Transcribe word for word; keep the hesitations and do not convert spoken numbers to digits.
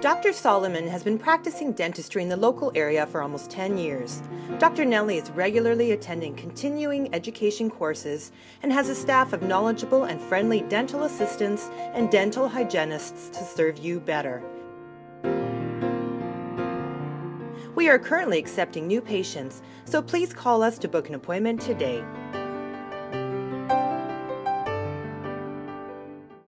Doctor Soliman has been practicing dentistry in the local area for almost ten years. Doctor Nelly is regularly attending continuing education courses and has a staff of knowledgeable and friendly dental assistants and dental hygienists to serve you better. We are currently accepting new patients, so please call us to book an appointment today.